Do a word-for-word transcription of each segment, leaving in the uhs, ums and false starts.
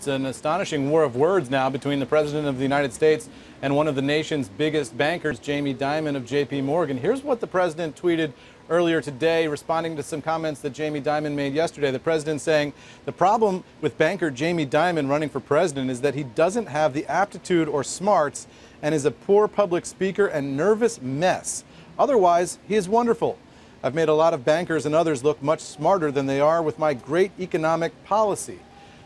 It's an astonishing war of words now between the President of the United States and one of the nation's biggest bankers, Jamie Dimon of J P. Morgan. Here's what the President tweeted earlier today, responding to some comments that Jamie Dimon made yesterday. The President saying, "The problem with banker Jamie Dimon running for president is that he doesn't have the aptitude or smarts and is a poor public speaker and nervous mess. Otherwise, he is wonderful. I've made a lot of bankers and others look much smarter than they are with my great economic policy."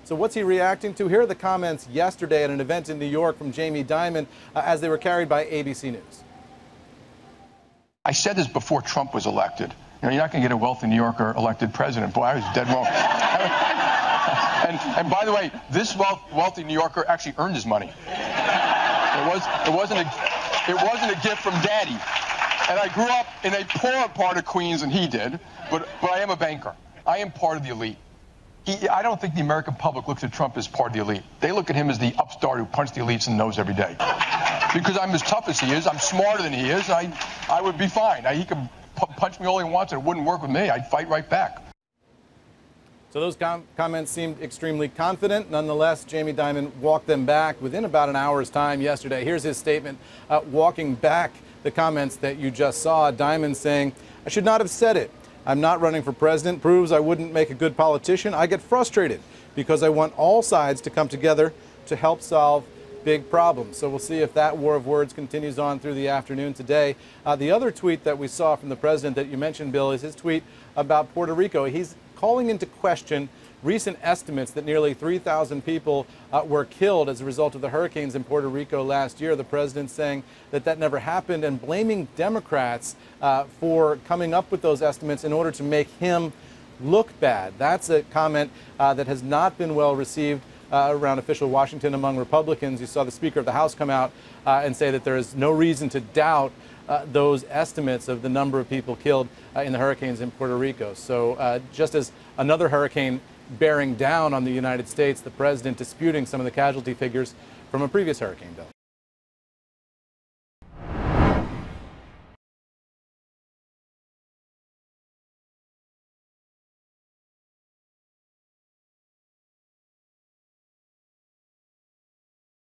So what's he reacting to? Here are the comments yesterday at an event in New York from Jamie Dimon uh, as they were carried by A B C News. I said this before Trump was elected. You know, you're not going to get a wealthy New Yorker elected president. Boy, I was dead wrong. and, and by the way, this wealth, wealthy New Yorker actually earned his money. It, was, it, wasn't a, it wasn't a gift from Daddy. And I grew up in a poorer part of Queens than he did, but, but I am a banker. I am part of the elite. He, I don't think the American public looks at Trump as part of the elite. They look at him as the upstart who punches the elites in the nose every day. Because I'm as tough as he is, I'm smarter than he is, I, I would be fine. I, he could p punch me all he wants and it wouldn't work with me. I'd fight right back. So those com comments seemed extremely confident. Nonetheless, Jamie Dimon walked them back within about an hour's time yesterday. Here's his statement uh, walking back the comments that you just saw. Dimon saying, "I should not have said it. I'm not running for president proves I wouldn't make a good politician. I get frustrated because I want all sides to come together to help solve big problems." So we'll see if that war of words continues on through the afternoon today. Uh, the other tweet that we saw from the president that you mentioned, Bill, is his tweet about Puerto Rico. He's calling into question recent estimates that nearly three thousand people uh, were killed as a result of the hurricanes in Puerto Rico last year. The president saying that that never happened and blaming Democrats uh, for coming up with those estimates in order to make him look bad. That's a comment uh, that has not been well received uh, around official Washington among Republicans. You saw the Speaker of the House come out uh, and say that there is no reason to doubt Uh, those estimates of the number of people killed uh, in the hurricanes in Puerto Rico. So uh, just as another hurricane bearing down on the United States, the president disputing some of the casualty figures from a previous hurricane, Bill.